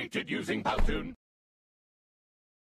created using Powtoon.